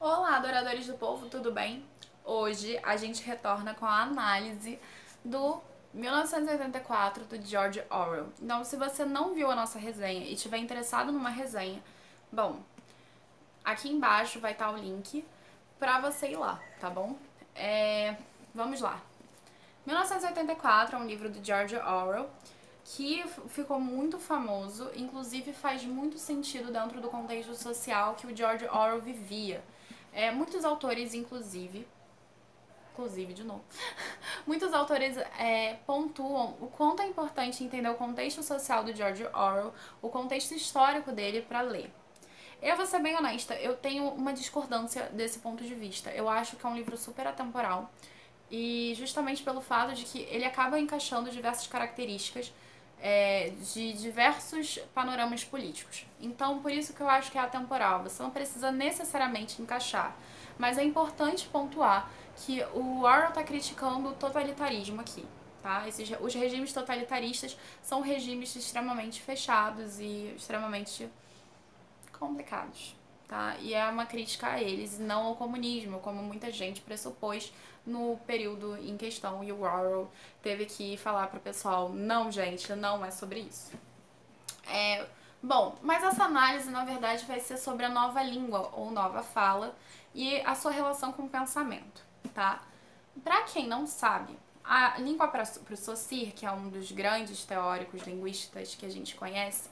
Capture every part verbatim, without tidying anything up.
Olá, adoradores do povo, tudo bem? Hoje a gente retorna com a análise do mil novecentos e oitenta e quatro, do George Orwell. Então, se você não viu a nossa resenha e estiver interessado numa resenha, bom, aqui embaixo vai estar o link pra você ir lá, tá bom? É, vamos lá. mil novecentos e oitenta e quatro é um livro do George Orwell que ficou muito famoso, inclusive faz muito sentido dentro do contexto social que o George Orwell vivia. É, muitos autores, inclusive, inclusive de novo, muitos autores é, pontuam o quanto é importante entender o contexto social do George Orwell, o contexto histórico dele para ler. Eu vou ser bem honesta, eu tenho uma discordância desse ponto de vista. Eu acho que é um livro super atemporal e justamente pelo fato de que ele acaba encaixando diversas características é, de diversos panoramas políticos. Então, por isso que eu acho que é atemporal. Você não precisa necessariamente encaixar, mas é importante pontuar que o Orwell está criticando o totalitarismo aqui, tá? Esses, os regimes totalitaristas são regimes extremamente fechados e extremamente complicados, tá? E é uma crítica a eles, não ao comunismo, como muita gente pressupôs no período em questão, e o Orwell teve que falar pro pessoal, não gente, não é sobre isso. É, bom, mas essa análise na verdade vai ser sobre a nova língua ou nova fala e a sua relação com o pensamento, tá? Pra quem não sabe, a língua para o Saussure, que é um dos grandes teóricos linguistas que a gente conhece,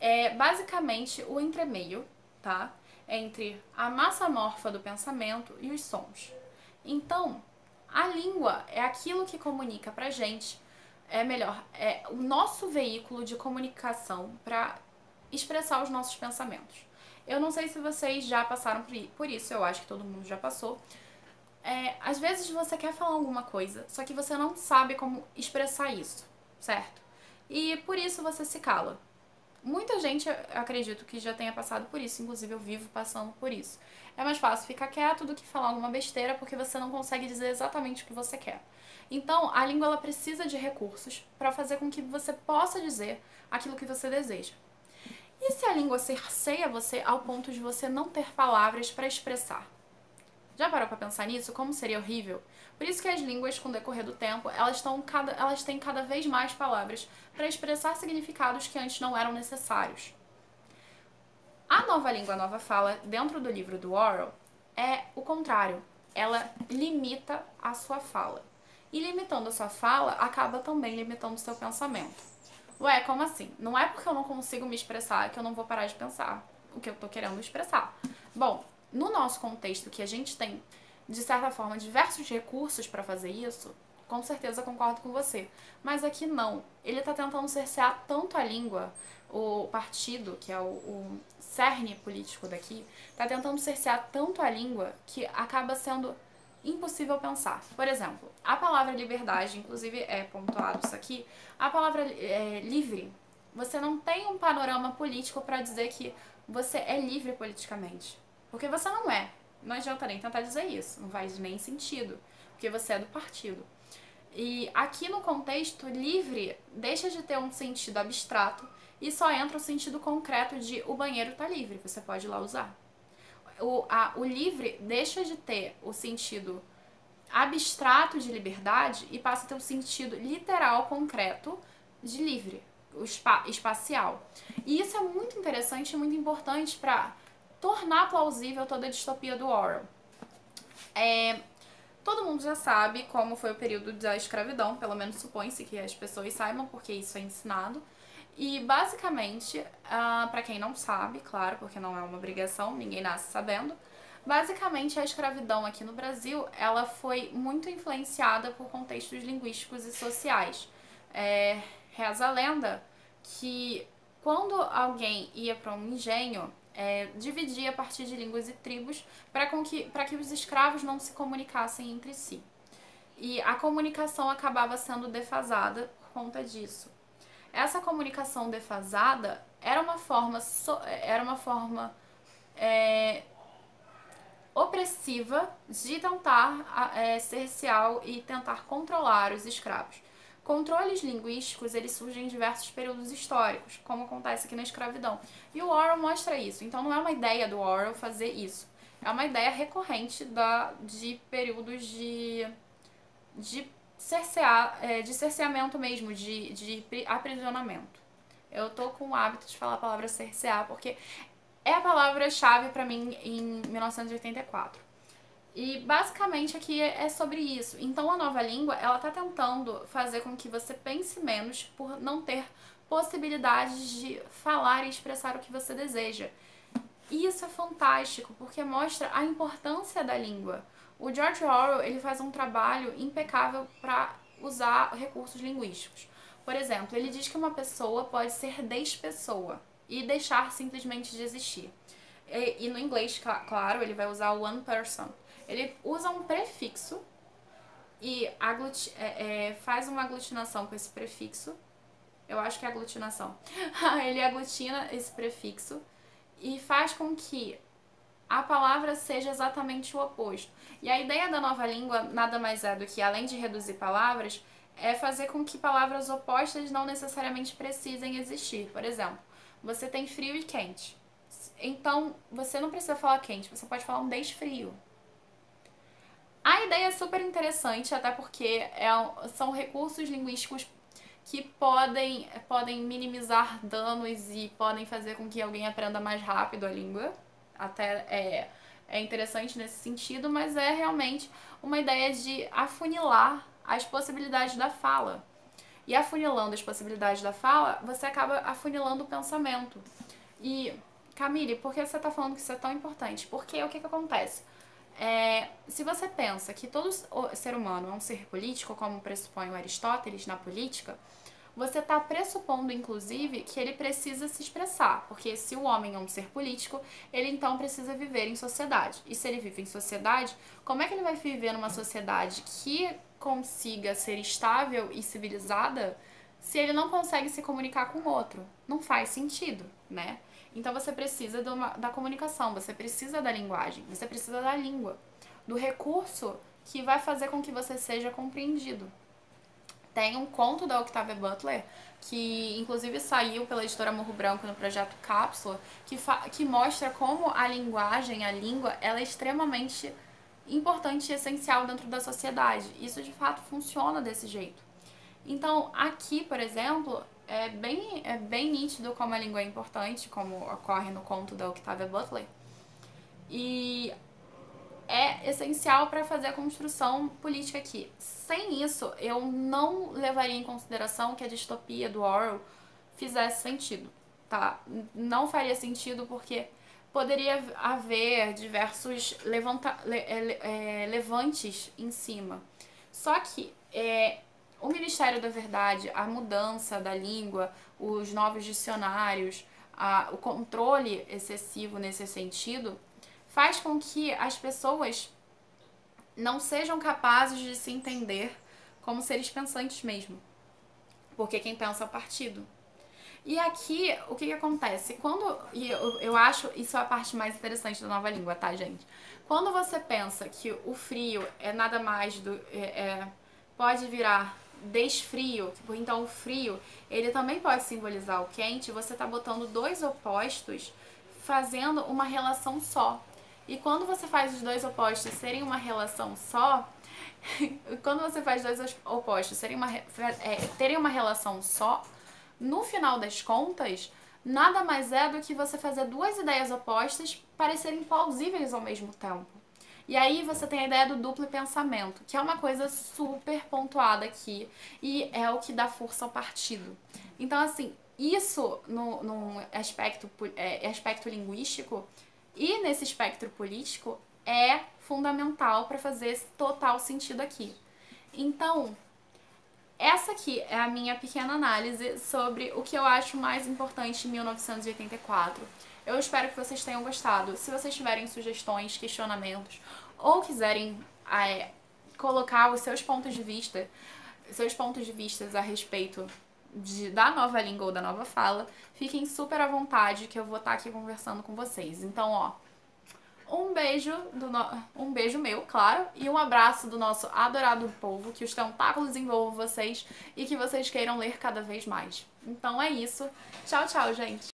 é basicamente o entremeio, tá? Entre a massa morfa do pensamento e os sons. Então, a língua é aquilo que comunica pra gente, é melhor, é o nosso veículo de comunicação para expressar os nossos pensamentos. Eu não sei se vocês já passaram por isso, eu acho que todo mundo já passou. É, às vezes você quer falar alguma coisa, só que você não sabe como expressar isso, certo? E por isso você se cala. Muita gente, acredito que já tenha passado por isso, inclusive eu vivo passando por isso. É mais fácil ficar quieto do que falar alguma besteira porque você não consegue dizer exatamente o que você quer. Então, a língua ela precisa de recursos para fazer com que você possa dizer aquilo que você deseja. E se a língua cerceia você ao ponto de você não ter palavras para expressar? Já parou para pensar nisso? Como seria horrível? Por isso que as línguas, com o decorrer do tempo, elas, estão cada, elas têm cada vez mais palavras para expressar significados que antes não eram necessários. A nova língua, a nova fala, dentro do livro do Orwell, é o contrário. Ela limita a sua fala. E limitando a sua fala, acaba também limitando o seu pensamento. Ué, como assim? Não é porque eu não consigo me expressar que eu não vou parar de pensar o que eu tô querendo expressar. Bom, no nosso contexto, que a gente tem, de certa forma, diversos recursos para fazer isso, com certeza concordo com você. Mas aqui não. Ele está tentando cercear tanto a língua, o partido, que é o, o cerne político daqui, está tentando cercear tanto a língua que acaba sendo impossível pensar. Por exemplo, a palavra liberdade, inclusive é pontuado isso aqui, a palavra é, livre. Você não tem um panorama político para dizer que você é livre politicamente. Porque você não é. Não adianta nem tentar dizer isso. Não faz nem sentido. Porque você é do partido. E aqui no contexto, livre deixa de ter um sentido abstrato e só entra o sentido concreto de o banheiro tá livre, você pode ir lá usar. O, a, o livre deixa de ter o sentido abstrato de liberdade e passa a ter um sentido literal, concreto de livre, o spa, espacial. E isso é muito interessante e muito importante para tornar plausível toda a distopia do Orwell. É, todo mundo já sabe como foi o período da escravidão, pelo menos supõe-se que as pessoas saibam, porque isso é ensinado. E basicamente, uh, para quem não sabe, claro, porque não é uma obrigação, ninguém nasce sabendo, basicamente a escravidão aqui no Brasil, ela foi muito influenciada por contextos linguísticos e sociais. É, reza a lenda que quando alguém ia para um engenho, É, dividir a partir de línguas e tribos para que, para que os escravos não se comunicassem entre si. E a comunicação acabava sendo defasada por conta disso. Essa comunicação defasada era uma forma, so, era uma forma é, opressiva de tentar é, cercear e tentar controlar os escravos. Controles linguísticos, eles surgem em diversos períodos históricos, como acontece aqui na escravidão. E o Orwell mostra isso, então não é uma ideia do Orwell fazer isso. É uma ideia recorrente da, de períodos de, de, cercear, é, de cerceamento mesmo, de, de aprisionamento. Eu tô com o hábito de falar a palavra cercear, porque é a palavra-chave pra mim em mil novecentos e oitenta e quatro. E basicamente aqui é sobre isso. Então a nova língua, ela tá tentando fazer com que você pense menos por não ter possibilidades de falar e expressar o que você deseja. E isso é fantástico, porque mostra a importância da língua. O George Orwell, ele faz um trabalho impecável para usar recursos linguísticos. Por exemplo, ele diz que uma pessoa pode ser despessoa e deixar simplesmente de existir. E, e no inglês, claro, ele vai usar o one person. Ele usa um prefixo e agluti é, é, faz uma aglutinação com esse prefixo. Eu acho que é aglutinação. Ele aglutina esse prefixo e faz com que a palavra seja exatamente o oposto. E a ideia da nova língua nada mais é do que, além de reduzir palavras, é fazer com que palavras opostas não necessariamente precisem existir. Por exemplo, você tem frio e quente. Então, você não precisa falar quente, você pode falar um desfrio. A ideia é super interessante, até porque é, são recursos linguísticos que podem, podem minimizar danos e podem fazer com que alguém aprenda mais rápido a língua. Até é, é interessante nesse sentido, mas é realmente uma ideia de afunilar as possibilidades da fala. E afunilando as possibilidades da fala, você acaba afunilando o pensamento. E, Camille, por que você tá falando que isso é tão importante? Porque o que que acontece? É, se você pensa que todo ser humano é um ser político, como pressupõe o Aristóteles na política, você está pressupondo, inclusive, que ele precisa se expressar, porque se o homem é um ser político, ele então precisa viver em sociedade. E se ele vive em sociedade, como é que ele vai viver numa sociedade que consiga ser estável e civilizada se ele não consegue se comunicar com o outro? Não faz sentido, né? Então você precisa de uma, da comunicação, você precisa da linguagem, você precisa da língua, do recurso que vai fazer com que você seja compreendido. Tem um conto da Octavia Butler, que inclusive saiu pela editora Morro Branco no Projeto Cápsula, que, que mostra como a linguagem, a língua, ela é extremamente importante e essencial dentro da sociedade. Isso de fato funciona desse jeito. Então aqui, por exemplo, É bem, é bem nítido como a língua é importante, como ocorre no conto da Octavia Butler. E é essencial para fazer a construção política aqui. Sem isso, eu não levaria em consideração que a distopia do Orwell fizesse sentido, tá? Não faria sentido porque poderia haver diversos levanta, le, é, levantes em cima. Só que... É, o Ministério da Verdade, a mudança da língua, os novos dicionários, a, o controle excessivo nesse sentido, faz com que as pessoas não sejam capazes de se entender como seres pensantes mesmo. Porque quem pensa é o partido. E aqui, o que que acontece? Quando, e eu, eu acho isso é a parte mais interessante da nova língua, tá, gente? Quando você pensa que o frio é nada mais do... É, é, pode virar... desfrio, então o frio, ele também pode simbolizar o quente, você está botando dois opostos fazendo uma relação só. E quando você faz os dois opostos serem uma relação só, quando você faz dois opostos serem uma, é, terem uma relação só, no final das contas, nada mais é do que você fazer duas ideias opostas parecerem plausíveis ao mesmo tempo. E aí você tem a ideia do duplo pensamento, que é uma coisa super pontuada aqui e é o que dá força ao partido. Então, assim, isso no, no aspecto, é, aspecto linguístico e nesse espectro político é fundamental para fazer total sentido aqui. Então, essa aqui é a minha pequena análise sobre o que eu acho mais importante em mil novecentos e oitenta e quatro. Eu espero que vocês tenham gostado. Se vocês tiverem sugestões, questionamentos ou quiserem é, colocar os seus pontos de vista, seus pontos de vista a respeito de, da nova língua ou da nova fala, fiquem super à vontade que eu vou estar aqui conversando com vocês. Então, ó, Um beijo, do no... um beijo meu, claro, e um abraço do nosso adorado povo, que os tentáculos envolvam vocês e que vocês queiram ler cada vez mais. Então é isso. Tchau, tchau, gente!